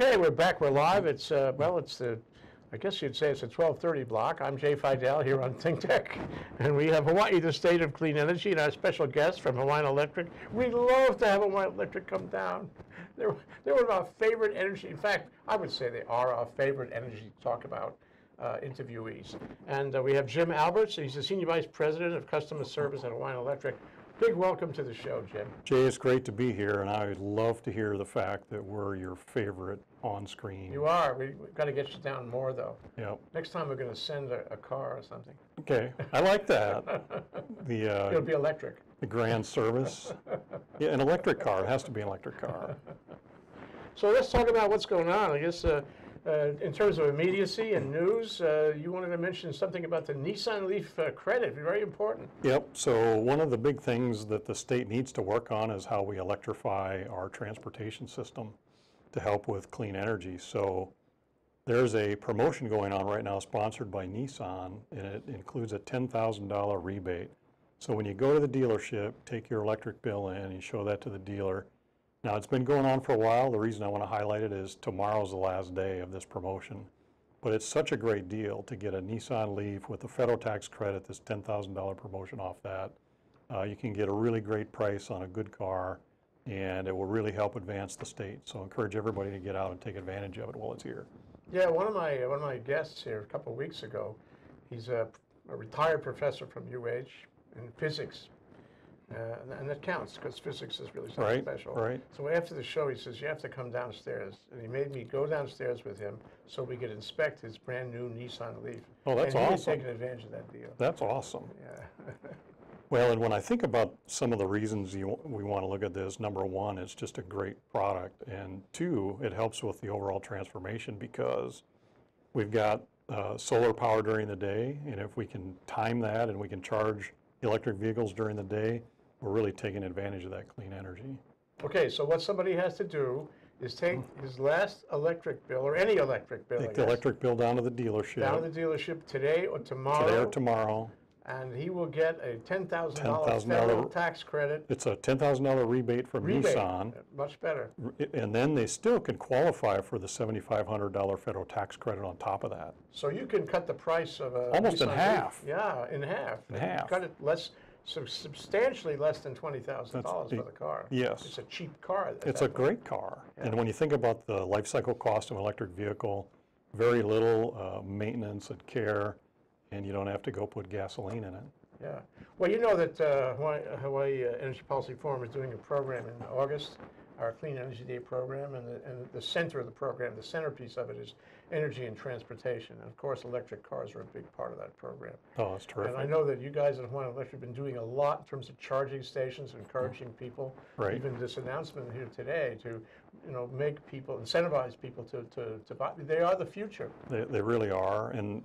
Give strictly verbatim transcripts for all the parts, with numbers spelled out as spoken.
Okay, we're back. We're live. It's uh, well, it's the, I guess you'd say it's the twelve thirty block. I'm Jay Fidell here on Think Tech, and we have Hawaii, the state of clean energy, and our special guest from Hawaiian Electric. We'd love to have Hawaiian Electric come down. They're they're one of our favorite energy. In fact, I would say they are our favorite energy to talk about uh, interviewees. And uh, we have Jim Alberts. He's the senior vice president of customer service at Hawaiian Electric. Big welcome to the show, Jim. Jay, it's great to be here, and I would love to hear the fact that we're your favorite on screen. You are. We, we've got to get you down more, though. Yep. Next time we're going to send a, a car or something. Okay. I like that. the uh, It'll be electric. The grand service. Yeah, an electric car. It has to be an electric car. So let's talk about what's going on. I guess uh, uh, in terms of immediacy and news, uh, you wanted to mention something about the Nissan Leaf uh, credit, very important. Yep, so one of the big things that the state needs to work on is how we electrify our transportation system to help with clean energy. So there's a promotion going on right now sponsored by Nissan, and it includes a ten thousand dollar rebate. So when you go to the dealership, take your electric bill in and you show that to the dealer. Now, it's been going on for a while. The reason I want to highlight it is tomorrow's the last day of this promotion. But it's such a great deal to get a Nissan Leaf with the federal tax credit, this ten thousand dollar promotion off that. Uh, you can get a really great price on a good car, and it will really help advance the state. So I encourage everybody to get out and take advantage of it while it's here. Yeah, one of my, one of my guests here a couple of weeks ago, he's a, a retired professor from U H in physics. Uh, and that counts, because physics is really something right, special. Right. So after the show, he says, you have to come downstairs. And he made me go downstairs with him so we could inspect his brand new Nissan Leaf. Oh, that's and awesome. And he's taking advantage of that deal. That's awesome. Yeah. Well, and when I think about some of the reasons you, we want to look at this, number one, it's just a great product. And two, it helps with the overall transformation because we've got uh, solar power during the day. And if we can time that and we can charge electric vehicles during the day, we're really taking advantage of that clean energy. Okay, so what somebody has to do is take his last electric bill, or any electric bill, Take I the guess, electric bill down to the dealership. Down to the dealership today or tomorrow. Today or tomorrow. And he will get a ten thousand dollar federal tax credit. It's a ten thousand dollar rebate from rebate, Nissan. Much better. And then they still can qualify for the seventy-five hundred dollar federal tax credit on top of that. So you can cut the price of a almost Nissan in half. Leaf. Yeah, in half. In half. Cut it less, so substantially less than twenty thousand dollars for the car. Yes. It's a cheap car. It's a great car. Yeah. And when you think about the life cycle cost of an electric vehicle, very little uh, maintenance and care, and you don't have to go put gasoline in it. Yeah. Well, you know that uh, Hawaii, Hawaii Energy Policy Forum is doing a program in August, our Clean Energy Day program, and the, and the center of the program, the centerpiece of it is energy and transportation. And of course, electric cars are a big part of that program. Oh, that's terrific. And I know that you guys at Hawaiian Electric have been doing a lot in terms of charging stations, encouraging people, right. Even this announcement here today, to you know, make people, incentivize people to, to, to buy. They are the future. They, they really are. And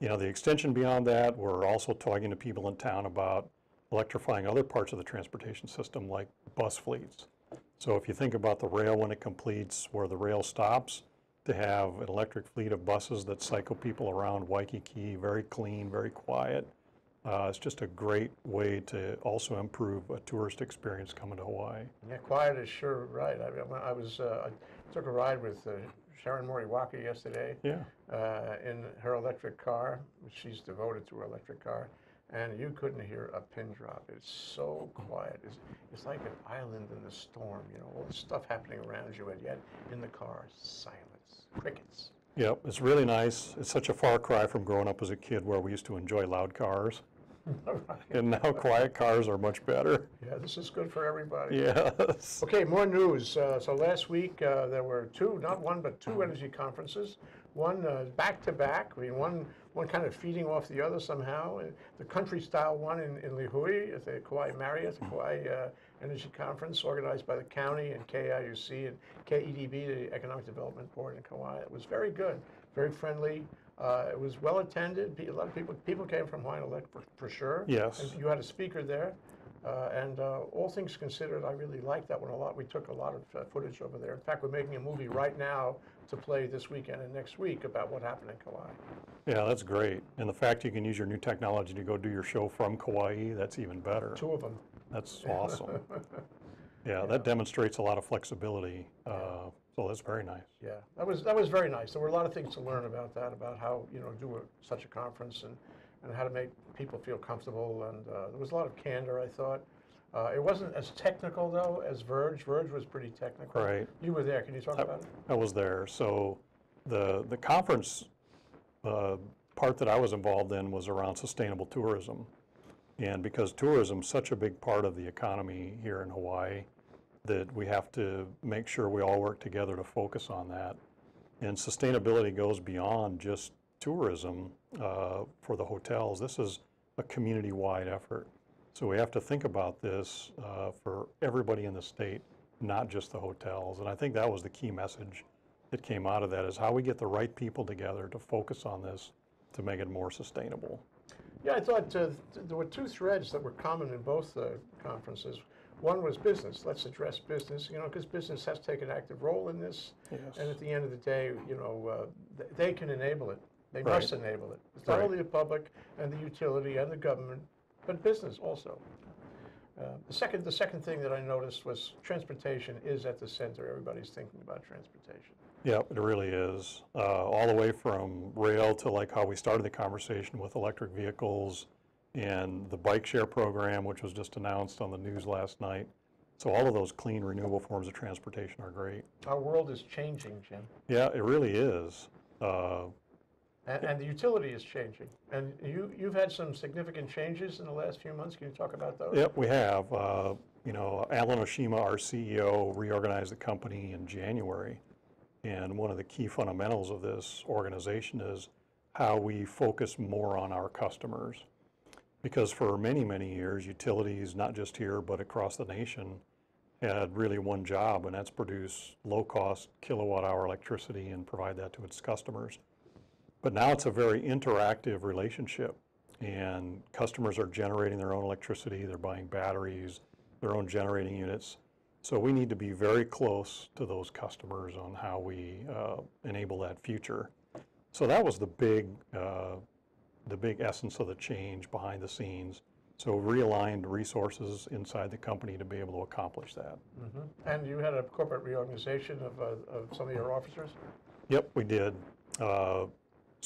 you know, the extension beyond that, we're also talking to people in town about electrifying other parts of the transportation system like bus fleets. So if you think about the rail when it completes, where the rail stops, to have an electric fleet of buses that cycle people around Waikiki, very clean, very quiet. Uh, it's just a great way to also improve a tourist experience coming to Hawaii. Yeah, quiet is sure right. I, mean, I was uh, I took a ride with uh, Sharon Moriwaki yesterday. Yeah. Uh, in her electric car, she's devoted to her electric car, and you couldn't hear a pin drop. It's so quiet. It's, it's like an island in the storm. You know, all the stuff happening around you, and yet in the car, silence, crickets. Yep, it's really nice. It's such a far cry from growing up as a kid where we used to enjoy loud cars. Right. And now quiet cars are much better. Yeah, this is good for everybody. Yes. Okay, more news. Uh, so last week uh, there were two, not one, but two energy conferences. One uh, back to back. I mean, one one kind of feeding off the other somehow. The country-style one in, in Lihue at the Kauai Marriott, the Kauai uh, Energy Conference, organized by the county and K I U C and K E D B, the Economic Development Board in Kauai. It was very good, very friendly. Uh, it was well attended. A lot of people people came from Hawaiian Electric for, for sure. Yes. And you had a speaker there, uh, and uh, all things considered, I really liked that one a lot. We took a lot of uh, footage over there. In fact, we're making a movie right now to play this weekend and next week about what happened in Kauai. Yeah, that's great. And the fact you can use your new technology to go do your show from Kauai, that's even better. Two of them. That's awesome. Yeah, yeah, that demonstrates a lot of flexibility. Uh, Well, that's very nice. Yeah, that was that was very nice. There were a lot of things to learn about that, about how you know do a, such a conference and and how to make people feel comfortable. And uh, there was a lot of candor, I thought. Uh, it wasn't as technical though as Verge. Verge was pretty technical. Right. You were there. Can you talk I, about it? I was there. So the the conference uh, part that I was involved in was around sustainable tourism, and because tourism is such a big part of the economy here in Hawaii, that we have to make sure we all work together to focus on that. And sustainability goes beyond just tourism uh, for the hotels. This is a community-wide effort. So we have to think about this uh, for everybody in the state, not just the hotels. And I think that was the key message that came out of that, is how we get the right people together to focus on this to make it more sustainable. Yeah, I thought uh, th there were two threads that were common in both the conferences. One was business. Let's address business, you know, because business has to take an active role in this. Yes. And at the end of the day, you know, uh, th they can enable it. They right. must enable it. It's not right. only the public and the utility and the government, but business also. Uh, the second, the second thing that I noticed was transportation is at the center. Everybody's thinking about transportation. Yeah, it really is. Uh, all the way from rail to like how we started the conversation with electric vehicles and the bike share program, which was just announced on the news last night. So all of those clean, renewable forms of transportation are great. Our world is changing, Jim. Yeah, it really is. Uh, And, and the utility is changing. And you, you've had some significant changes in the last few months. Can you talk about those? Yep, we have. Uh, you know, Alan Oshima, our C E O, reorganized the company in January. And one of the key fundamentals of this organization is how we focus more on our customers. Because for many, many years, utilities, not just here, but across the nation, had really one job, and that's produce low-cost kilowatt-hour electricity and provide that to its customers. But now it's a very interactive relationship, and customers are generating their own electricity, they're buying batteries, their own generating units. So we need to be very close to those customers on how we uh, enable that future. So that was the big, uh, the big essence of the change behind the scenes. So realigned resources inside the company to be able to accomplish that. Mm-hmm. And you had a corporate reorganization of, uh, of some of your officers? Yep, we did. Uh,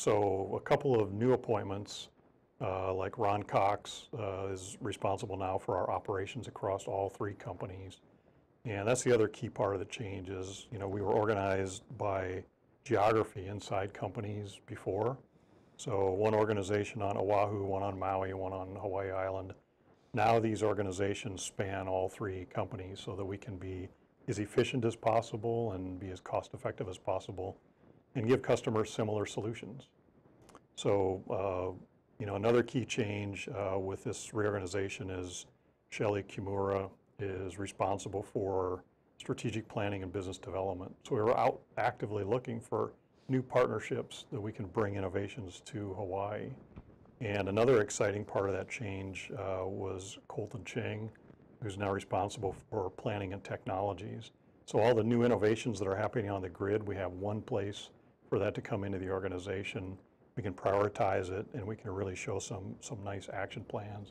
So a couple of new appointments, uh, like Ron Cox uh, is responsible now for our operations across all three companies. And that's the other key part of the change is, you know, we were organized by geography inside companies before. So one organization on Oahu, one on Maui, one on Hawaii Island. Now these organizations span all three companies so that we can be as efficient as possible and be as cost effective as possible, and give customers similar solutions. So, uh, you know, another key change uh, with this reorganization is Shelly Kimura is responsible for strategic planning and business development. So we were out actively looking for new partnerships that we can bring innovations to Hawaii. And another exciting part of that change uh, was Colton Ching, who's now responsible for planning and technologies. So all the new innovations that are happening on the grid, we have one place for that to come into the organization. We can prioritize it, and we can really show some some nice action plans.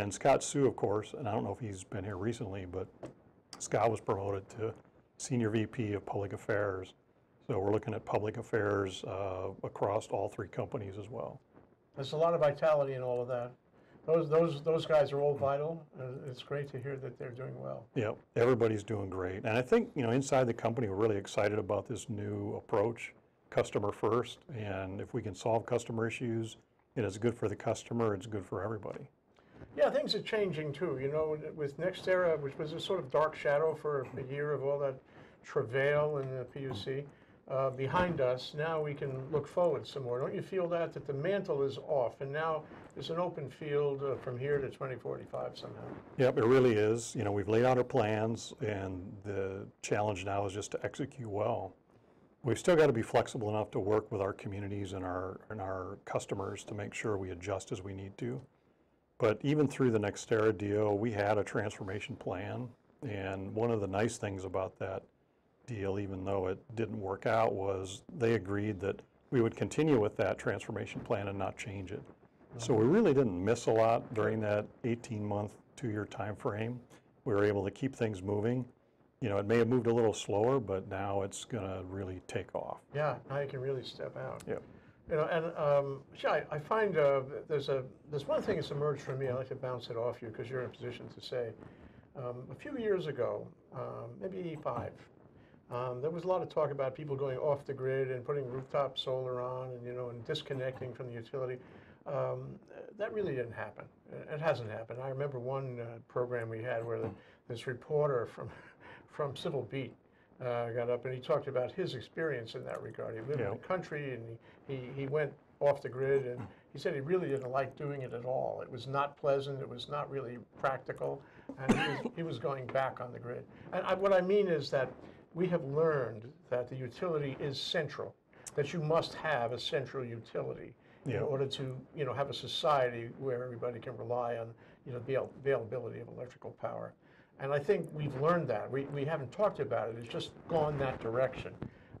And Scott Sue, of course, and I don't know if he's been here recently, but Scott was promoted to Senior V P of Public Affairs. So we're looking at public affairs uh, across all three companies as well. There's a lot of vitality in all of that. Those those those guys are all vital. It's great to hear that they're doing well. Yeah, everybody's doing great, and I think you know inside the company we're really excited about this new approach, customer first. And if we can solve customer issues, it is good for the customer. It's good for everybody. Yeah, things are changing too. You know, with NextEra, which was a sort of dark shadow for a year of all that travail in the P U C. Uh, behind us, now we can look forward some more. Don't you feel that, that the mantle is off, and now it's an open field uh, from here to twenty forty-five somehow? Yep, it really is. You know, we've laid out our plans, and the challenge now is just to execute well. We've still got to be flexible enough to work with our communities and our, and our customers to make sure we adjust as we need to. But even through the NextEra deal, we had a transformation plan, and one of the nice things about that deal, even though it didn't work out, was they agreed that we would continue with that transformation plan and not change it. Mm-hmm. So we really didn't miss a lot during that eighteen-month, two-year time frame. We were able to keep things moving. you know, it may have moved a little slower, but now it's going to really take off. Yeah, now you can really step out. Yeah. You know, and um, yeah, I find uh, there's a there's one thing that's emerged for me. I like to bounce it off you because you're in a position to say. Um, a few years ago, um, maybe five, um, there was a lot of talk about people going off the grid and putting rooftop solar on, and you know, and disconnecting from the utility. Um, that really didn't happen. It hasn't happened. I remember one uh, program we had where the, this reporter from from Civil Beat. Uh, got up and he talked about his experience in that regard. He lived yeah. in the country and he, he, he went off the grid, and he said he really didn't like doing it at all. It was not pleasant, it was not really practical, and he was, he was going back on the grid. And I, what I mean is that we have learned that the utility is central, that you must have a central utility yeah. in order to, you know, have a society where everybody can rely on, you know, the availability of electrical power. And I think we've learned that. We, we haven't talked about it. It's just gone that direction.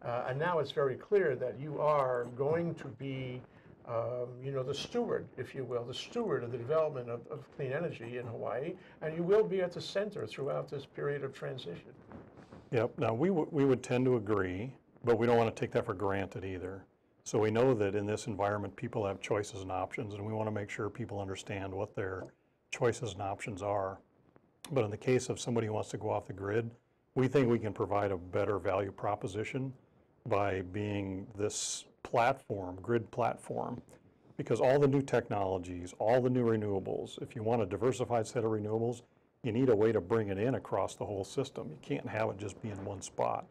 Uh, and now it's very clear that you are going to be, um, you know, the steward, if you will, the steward of the development of, of clean energy in Hawaii. And you will be at the center throughout this period of transition. Yep. Now, we, w we would tend to agree, but we don't want to take that for granted either. So we know that in this environment, people have choices and options, and we want to make sure people understand what their choices and options are. But in the case of somebody who wants to go off the grid, we think we can provide a better value proposition by being this platform, grid platform, because all the new technologies, all the new renewables, if you want a diversified set of renewables, you need a way to bring it in across the whole system. You can't have it just be in one spot.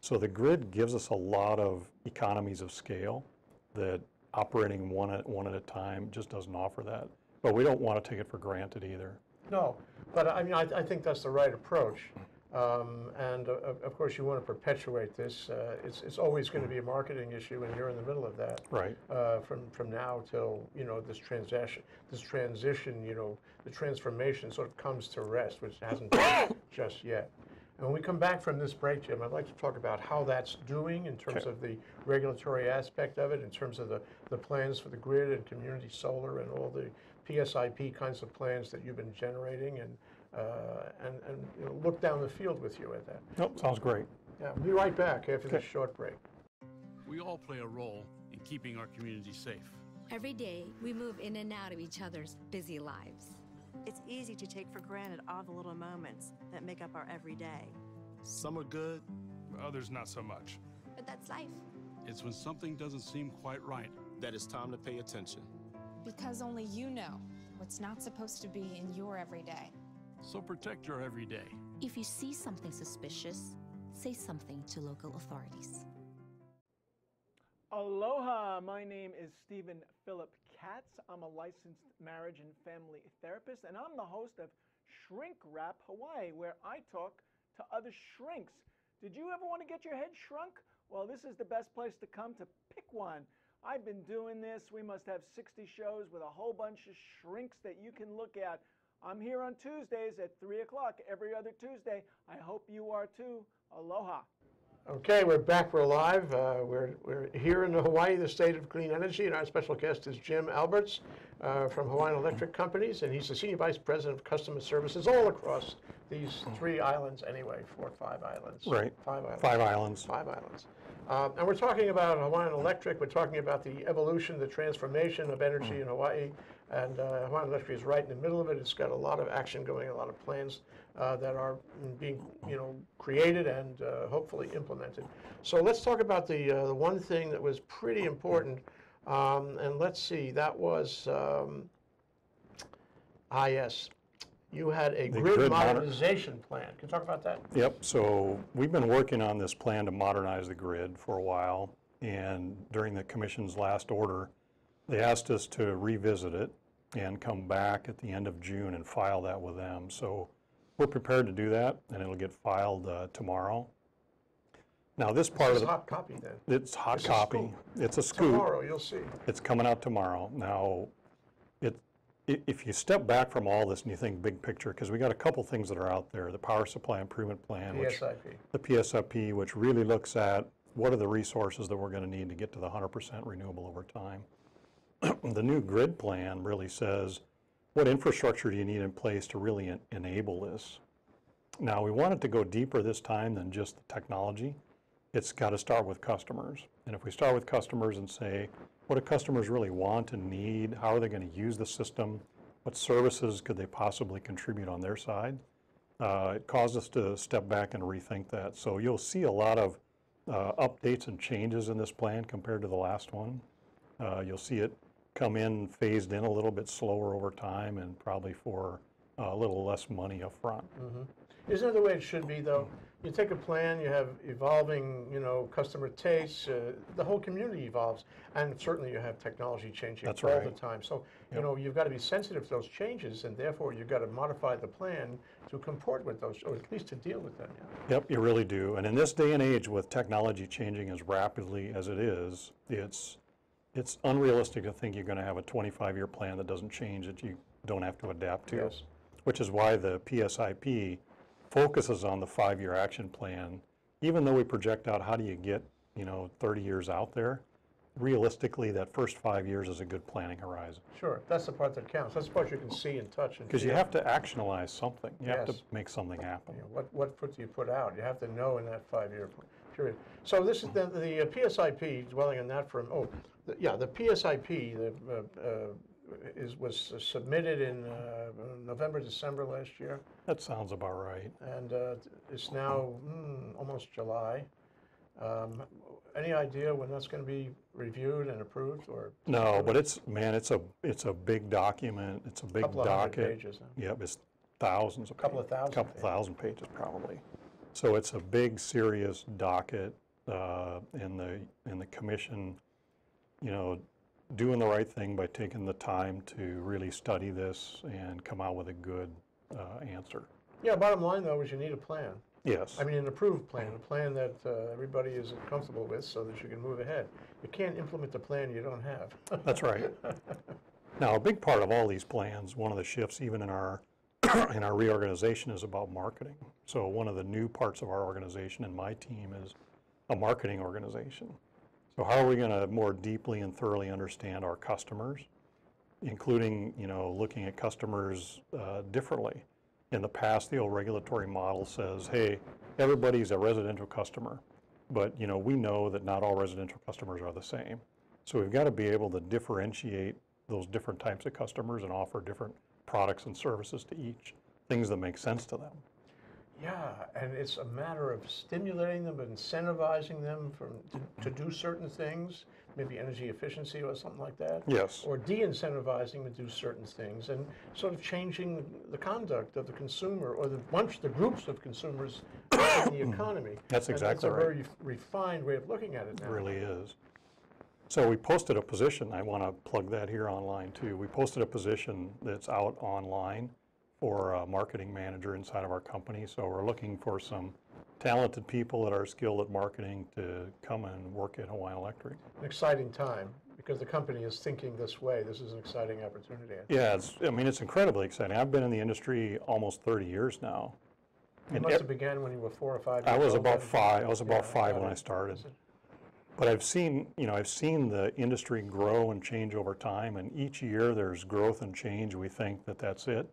So the grid gives us a lot of economies of scale that operating one at, one at a time just doesn't offer that. But we don't want to take it for granted either. No, but I mean, I, I think that's the right approach. Um, and uh, of course, you want to perpetuate this. Uh, it's, it's always going to be a marketing issue, and you're in the middle of that. Right. Uh, from from now till, you know, this transition, this transition, you know, the transformation sort of comes to rest, which hasn't been just yet. And when we come back from this break, Jim, I'd like to talk about how that's doing in terms okay. of the regulatory aspect of it, in terms of the, the plans for the grid and community solar and all the P S I P kinds of plans that you've been generating, and uh, and, and you know, look down the field with you at that. Nope, sounds great. Yeah, we'll be right back after okay. this short break. We all play a role in keeping our community safe. Every day, we move in and out of each other's busy lives. It's easy to take for granted all the little moments that make up our everyday. Some are good, others not so much. But that's life. It's when something doesn't seem quite right that it's time to pay attention. Because only you know what's not supposed to be in your everyday. So protect your everyday. If you see something suspicious, say something to local authorities. Aloha, my name is Stephen Philip Katz. I'm a licensed marriage and family therapist, and I'm the host of Shrink Wrap Hawaii, where I talk to other shrinks. Did you ever want to get your head shrunk? Well, this is the best place to come to pick one. I've been doing this. We must have sixty shows with a whole bunch of shrinks that you can look at. I'm here on Tuesdays at three o'clock every other Tuesday. I hope you are too. Aloha. Okay, we're back. We're live. Uh, we're, we're here in Hawaii, the state of clean energy, and our special guest is Jim Alberts uh, from Hawaiian Electric Companies, and he's the Senior Vice President of Customer Services all across these three islands anyway, four or five islands. Right. Five islands. Five islands. Five islands. Um, and we're talking about Hawaiian Electric. We're talking about the evolution, the transformation of energy in Hawaii, and uh, Hawaiian Electric is right in the middle of it. It's got a lot of action going, a lot of plans uh, that are being, you know, created and uh, hopefully implemented. So let's talk about the, uh, the one thing that was pretty important, um, and let's see, that was, um, ah yes, you had a grid, grid modernization moder plan. Can you talk about that? Yep, so we've been working on this plan to modernize the grid for a while, and during the Commission's last order, they asked us to revisit it and come back at the end of June and file that with them. So we're prepared to do that, and it'll get filed uh, tomorrow. Now this part this is of the, hot copy then. It's hot it's copy. A it's a scoop. Tomorrow you'll see. It's coming out tomorrow. Now, it, if you step back from all this and you think big picture, because we got a couple things that are out there: the power supply improvement plan, P S I P. Which, the P S I P, which really looks at what are the resources that we're going to need to get to the one hundred percent renewable over time. The new grid plan really says what infrastructure do you need in place to really en enable this. Now, we wanted to go deeper this time than just the technology. It's got to start with customers. And if we start with customers and say, what do customers really want and need? How are they going to use the system? What services could they possibly contribute on their side? Uh, it caused us to step back and rethink that. So you'll see a lot of uh, updates and changes in this plan compared to the last one. Uh, you'll see it come in phased in a little bit slower over time and probably for a little less money up front. Mm-hmm. Isn't that the way it should be, though? You take a plan, you have evolving, you know, customer tastes, uh, the whole community evolves, and certainly you have technology changing That's all right. the time. So, yep. you know, you've got to be sensitive to those changes, and therefore you've got to modify the plan to comport with those, or at least to deal with them. Yeah. Yep, you really do. And in this day and age, with technology changing as rapidly as it is, it's it's unrealistic to think you're going to have a twenty-five year plan that doesn't change, that you don't have to adapt to. Yes. Which is why the P S I P focuses on the five year action plan. Even though we project out how do you get, you know, thirty years out there, realistically that first five years is a good planning horizon. Sure, that's the part that counts. That's the part you can see and touch. Because you have to actionalize something. You yes. have to make something happen. You know, what what foot do you put out? You have to know in that five year period. So this is the, the P S I P, dwelling on that from, oh, the, yeah, the P S I P, the uh, uh, Is, was uh, submitted in uh, November, December last year. That sounds about right. And uh, it's now mm, almost July. Um, any idea when that's going to be reviewed and approved, or? No, but it's man, it's a it's a big document. It's a big docket. Couple of hundred pages. Huh? Yep, it's thousands. A couple of thousand. Couple thousand pages probably. So it's a big, serious docket, uh, and the and the commission, you know, doing the right thing by taking the time to really study this and come out with a good uh, answer. Yeah, bottom line though is you need a plan. Yes. I mean an approved plan, a plan that uh, everybody is comfortable with so that you can move ahead. You can't implement the plan you don't have. That's right. Now a big part of all these plans, one of the shifts even in our, in our reorganization is about marketing. So one of the new parts of our organization and my team is a marketing organization. So how are we going to more deeply and thoroughly understand our customers, including, you know, looking at customers uh, differently? In the past, the old regulatory model says, hey, everybody's a residential customer, but, you know, we know that not all residential customers are the same. So we've got to be able to differentiate those different types of customers and offer different products and services to each, things that make sense to them. Yeah, and it's a matter of stimulating them, incentivizing them from, to, to do certain things, maybe energy efficiency or something like that. Yes. Or de-incentivizing to do certain things and sort of changing the conduct of the consumer or the bunch, the groups of consumers in the economy. That's exactly right. That's a very refined way of looking at it now. It really is. So we posted a position, I want to plug that here online too. We posted a position that's out online for a marketing manager inside of our company. So we're looking for some talented people that are skilled at marketing to come and work at Hawaiian Electric. An exciting time because the company is thinking this way. This is an exciting opportunity. Yeah, it's, I mean, it's incredibly exciting. I've been in the industry almost thirty years now. You and must it, have began when you were four or five years I was old, about five. I was about yeah, five when it. I started. But I've seen, you know, I've seen the industry grow and change over time, and each year there's growth and change. We think that that's it.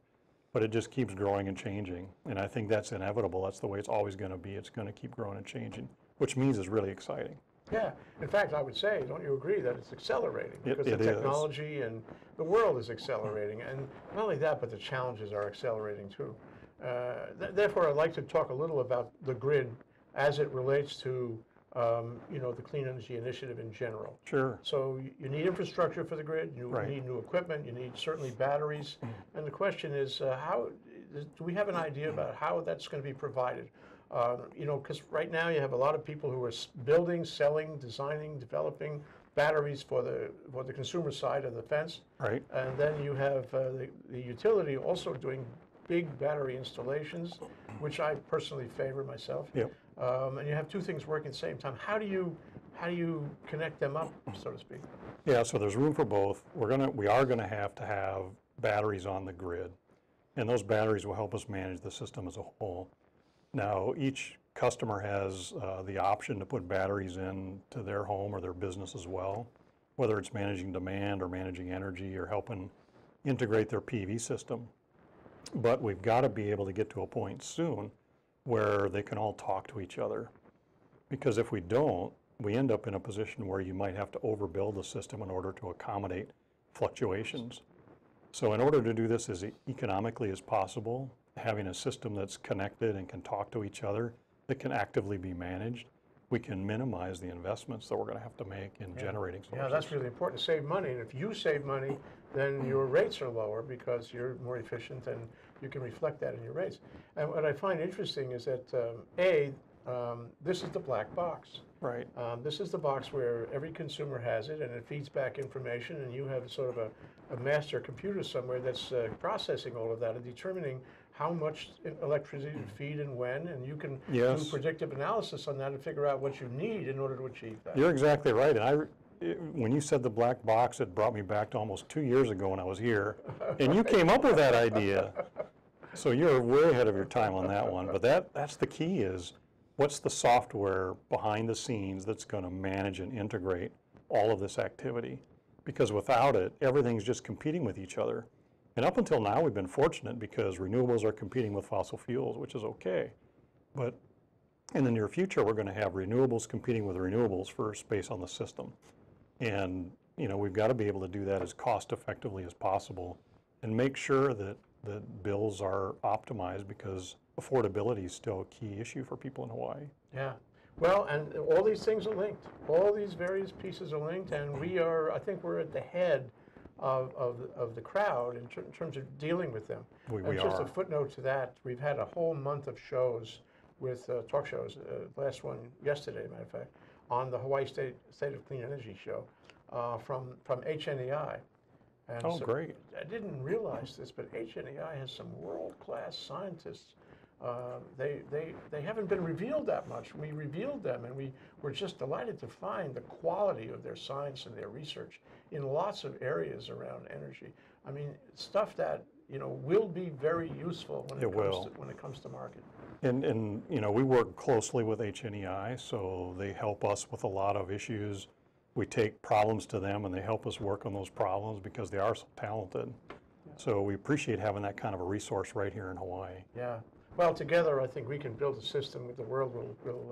But it just keeps growing and changing. And I think that's inevitable. That's the way it's always going to be. It's going to keep growing and changing, which means it's really exciting. Yeah. In fact, I would say, don't you agree that it's accelerating? Because it, it the technology is. And the world is accelerating. And not only that, but the challenges are accelerating too. Uh, th therefore, I'd like to talk a little about the grid as it relates to um, you know, the Clean Energy Initiative in general. Sure. So you need infrastructure for the grid. You right. need new equipment. You need certainly batteries. And the question is, uh, how do we have an idea about how that's going to be provided? Uh, you know, because right now you have a lot of people who are building, selling, designing, developing batteries for the for the consumer side of the fence. Right. And then you have uh, the, the utility also doing big battery installations, which I personally favor myself. Yep. Um, and you have two things working at the same time. How do you how do you connect them up, so to speak? Yeah. So there's room for both. We're gonna we are gonna have to have batteries on the grid, and those batteries will help us manage the system as a whole. Now, each customer has uh, the option to put batteries in to their home or their business as well, whether it's managing demand or managing energy or helping integrate their P V system. But we've got to be able to get to a point soon where they can all talk to each other. Because if we don't, we end up in a position where you might have to overbuild the system in order to accommodate fluctuations. So in order to do this as economically as possible, having a system that's connected and can talk to each other, that can actively be managed, we can minimize the investments that we're going to have to make in yeah. generating sources. Yeah, that's really important, to save money. And if you save money, then your rates are lower because you're more efficient and you can reflect that in your rates. And what I find interesting is that, um, A, um, this is the black box. Right. Um, this is the box where every consumer has it and it feeds back information, and you have sort of a, a master computer somewhere that's uh, processing all of that and determining how much electricity to feed and when, and you can yes. do predictive analysis on that and figure out what you need in order to achieve that. You're exactly right. And I, it, when you said the black box, it brought me back to almost two years ago when I was here, and you came up with that idea. So you're way ahead of your time on that one. But that, that's the key, is what's the software behind the scenes that's going to manage and integrate all of this activity? Because without it, everything's just competing with each other. And up until now, we've been fortunate because renewables are competing with fossil fuels, which is okay. But in the near future, we're going to have renewables competing with renewables for space on the system. And you know, we've got to be able to do that as cost effectively as possible and make sure that, that bills are optimized, because affordability is still a key issue for people in Hawaii. Yeah. Well, and all these things are linked. All these various pieces are linked, and we are, I think we're at the head Of, of, of the crowd in ter terms of dealing with them. We, and we just are. a footnote to that, we've had a whole month of shows with uh, talk shows, uh, last one yesterday, as a matter of fact, on the Hawaii State, State of Clean Energy show uh, from, from H N E I. And oh, so great. I didn't realize this, but H N E I has some world-class scientists. Uh, they, they, they haven't been revealed that much. We revealed them, and we were just delighted to find the quality of their science and their research in lots of areas around energy. I mean, stuff that, you know, will be very useful when it, it, comes, to, when it comes to market. And, and, you know, we work closely with H N E I, so they help us with a lot of issues. We take problems to them, and they help us work on those problems because they are so talented. Yeah. So we appreciate having that kind of a resource right here in Hawaii. Yeah. Well, together, I think we can build a system that the world will, will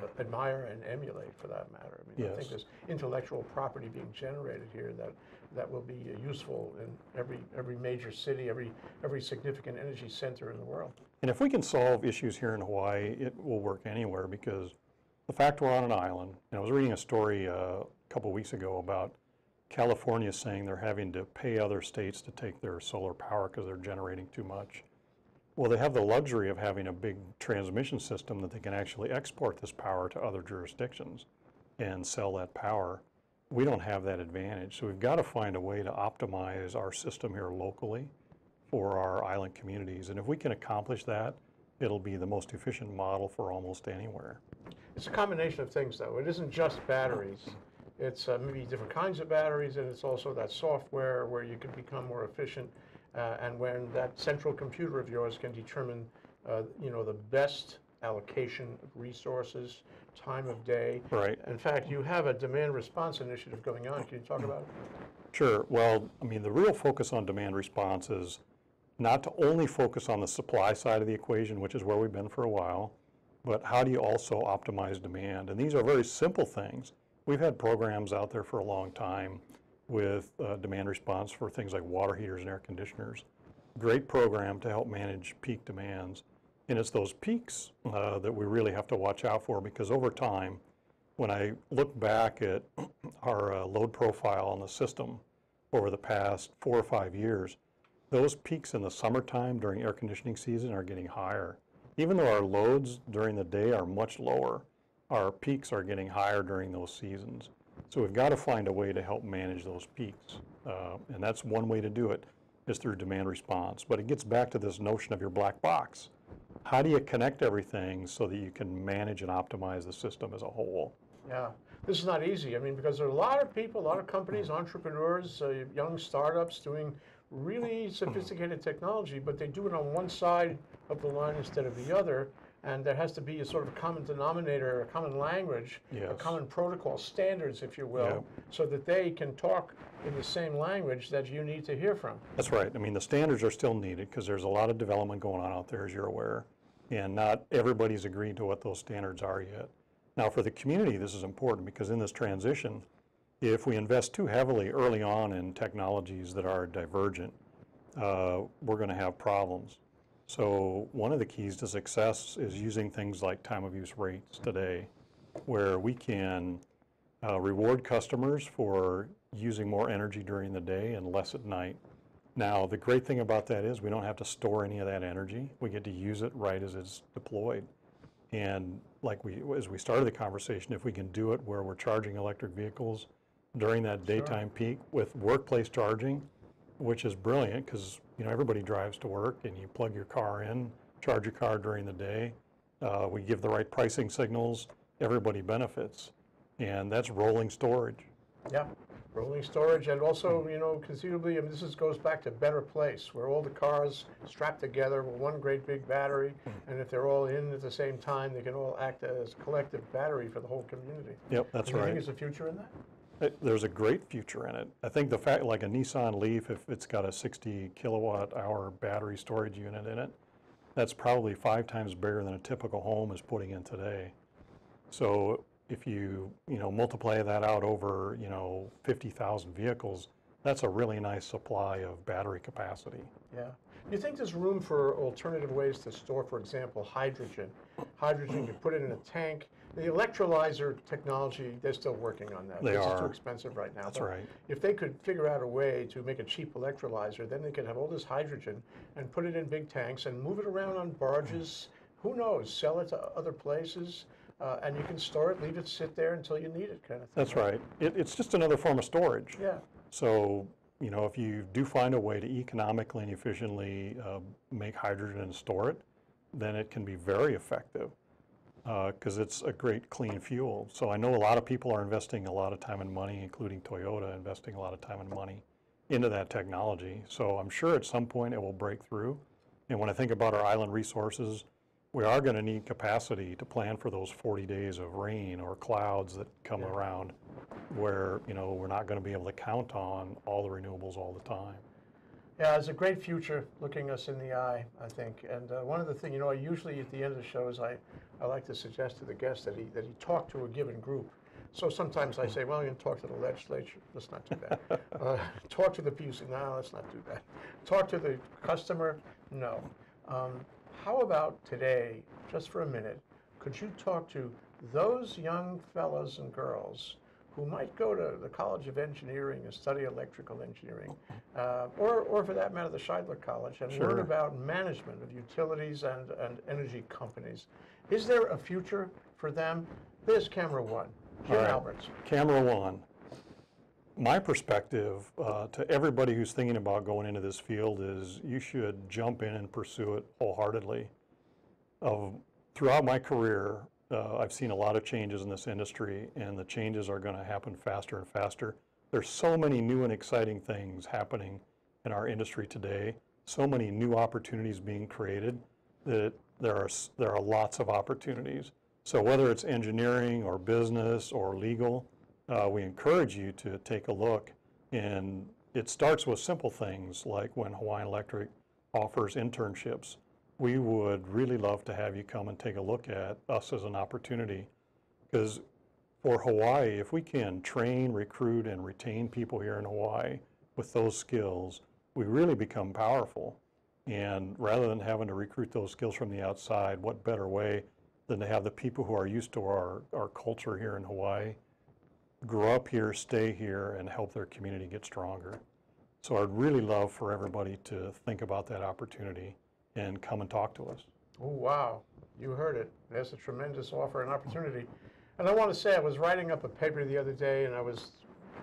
uh, admire and emulate, for that matter. I mean, yes. I think there's intellectual property being generated here that, that will be useful in every, every major city, every, every significant energy center in the world. And if we can solve issues here in Hawaii, it will work anywhere, because the fact we're on an island, and I was reading a story uh, a couple weeks ago about California saying they're having to pay other states to take their solar power because they're generating too much. Well, they have the luxury of having a big transmission system that they can actually export this power to other jurisdictions and sell that power. We don't have that advantage. So we've got to find a way to optimize our system here locally for our island communities. And if we can accomplish that, it'll be the most efficient model for almost anywhere. It's a combination of things, though. It isn't just batteries. It's uh, maybe different kinds of batteries, and it's also that software where you can become more efficient. Uh, and when that central computer of yours can determine, uh, you know, the best allocation of resources, time of day. Right. In fact, you have a demand response initiative going on. Can you talk about it? Sure. Well, I mean, the real focus on demand response is not to only focus on the supply side of the equation, which is where we've been for a while, but how do you also optimize demand? And these are very simple things. We've had programs out there for a long time with uh, demand response for things like water heaters and air conditioners. Great program to help manage peak demands. And it's those peaks uh, that we really have to watch out for, because over time, when I look back at our uh, load profile on the system over the past four or five years, those peaks in the summertime during air conditioning season are getting higher. Even though our loads during the day are much lower, our peaks are getting higher during those seasons. So we've got to find a way to help manage those peaks, uh, and that's one way to do it, is through demand response. But it gets back to this notion of your black box. How do you connect everything so that you can manage and optimize the system as a whole? Yeah, this is not easy. I mean, because there are a lot of people, a lot of companies, entrepreneurs, uh, young startups doing really sophisticated technology, but they do it on one side of the line instead of the other. And there has to be a sort of common denominator, a common language, yes. a common protocol, standards, if you will, yeah. so that they can talk in the same language that you need to hear from. That's right. I mean, the standards are still needed because there's a lot of development going on out there, as you're aware. and not everybody's agreed to what those standards are yet. Now, for the community, this is important because in this transition, if we invest too heavily early on in technologies that are divergent, uh, we're going to have problems. So one of the keys to success is using things like time of use rates today, where we can uh, reward customers for using more energy during the day and less at night. Now, the great thing about that is we don't have to store any of that energy. We get to use it right as it's deployed. And like we, as we started the conversation, if we can do it where we're charging electric vehicles during that daytime sure. peak with workplace charging, which is brilliant because, you know, everybody drives to work and you plug your car in, charge your car during the day. Uh, we give the right pricing signals, everybody benefits. And that's rolling storage. Yeah. Rolling storage, and also, you know, conceivably, I mean, this is, goes back to Better Place, where all the cars strapped together with one great big battery, and if they're all in at the same time, they can all act as collective battery for the whole community. Yep, that's right. Do you think there's a future in that? It, there's a great future in it. I think the fact, like a Nissan Leaf, if it's got a sixty kilowatt hour battery storage unit in it, that's probably five times bigger than a typical home is putting in today. So if you, you know, multiply that out over, you know, fifty thousand vehicles, that's a really nice supply of battery capacity. Yeah. You think there's room for alternative ways to store, for example, hydrogen? Hydrogen, you put it in a tank. The electrolyzer technology, they're still working on that. They it's are. It's too expensive right now. That's but right. If they could figure out a way to make a cheap electrolyzer, then they could have all this hydrogen and put it in big tanks and move it around on barges. Who knows? Sell it to other places. Uh, and you can store it, leave it sit there until you need it, kind of thing. That's right. It, it's just another form of storage. Yeah. So, you know, if you do find a way to economically and efficiently uh, make hydrogen and store it, then it can be very effective because uh, it's a great clean fuel. So I know a lot of people are investing a lot of time and money, including Toyota, investing a lot of time and money into that technology. So I'm sure at some point it will break through. And when I think about our island resources, we are going to need capacity to plan for those forty days of rain or clouds that come yeah. around where, you know, we're not going to be able to count on all the renewables all the time. Yeah, it's a great future looking us in the eye, I think. And uh, one of the things, you know, I usually at the end of the shows, I, I like to suggest to the guest that he, that he talk to a given group. So sometimes I say, well, I'm going to talk to the legislature. Let's not do that. uh, talk to the P U C. No, let's not do that. Talk to the customer. No. Um, How about today, just for a minute, could you talk to those young fellows and girls who might go to the College of Engineering and study electrical engineering, uh, or, or for that matter, the Scheidler College, and sure. learn about management of utilities and, and energy companies? Is there a future for them? There's camera one, Jim right. Alberts. Camera one. My perspective uh, to everybody who's thinking about going into this field is you should jump in and pursue it wholeheartedly. Uh, throughout my career, uh, I've seen a lot of changes in this industry, and the changes are going to happen faster and faster. There's so many new and exciting things happening in our industry today, so many new opportunities being created that there are, there are lots of opportunities. So whether it's engineering or business or legal, Uh, we encourage you to take a look, and it starts with simple things like when Hawaiian Electric offers internships. We would really love to have you come and take a look at us as an opportunity, because for Hawaii, if we can train, recruit, and retain people here in Hawaii with those skills, we really become powerful. And rather than having to recruit those skills from the outside, what better way than to have the people who are used to our, our culture here in Hawaii grow up here, stay here, and help their community get stronger. So I'd really love for everybody to think about that opportunity and come and talk to us. Oh, wow. You heard it. That's a tremendous offer and opportunity. And I want to say I was writing up a paper the other day, and I was,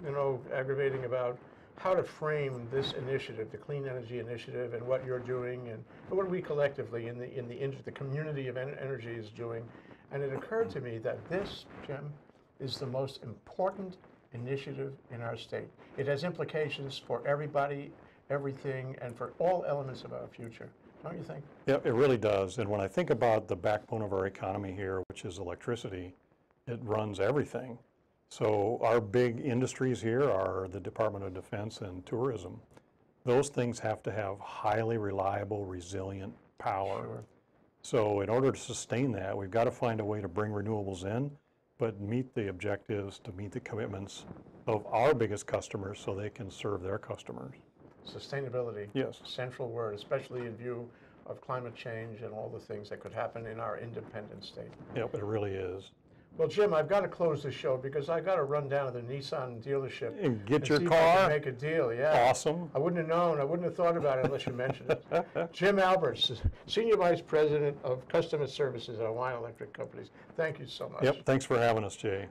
you know, aggravating about how to frame this initiative, the Clean Energy Initiative, and what you're doing, and what we collectively in the, in the, in the community of en energy is doing. And it occurred to me that this, Jim, is the most important initiative in our state. It has implications for everybody, everything, and for all elements of our future, don't you think? Yeah, it really does. And when I think about the backbone of our economy here, which is electricity, it runs everything. So our big industries here are the Department of Defense and tourism. Those things have to have highly reliable, resilient power. Sure. So in order to sustain that, we've got to find a way to bring renewables in, but meet the objectives, to meet the commitments of our biggest customers so they can serve their customers. Sustainability, yes, central word, especially in view of climate change and all the things that could happen in our independent state. Yep, it really is. Well, Jim, I've got to close the show because I've got to run down to the Nissan dealership and get and your see car. If I can make a deal, yeah. Awesome. I wouldn't have known. I wouldn't have thought about it unless you mentioned it. Jim Alberts, Senior Vice President of Customer Services at Hawaiian Electric Companies. Thank you so much. Yep. Thanks for having us, Jay.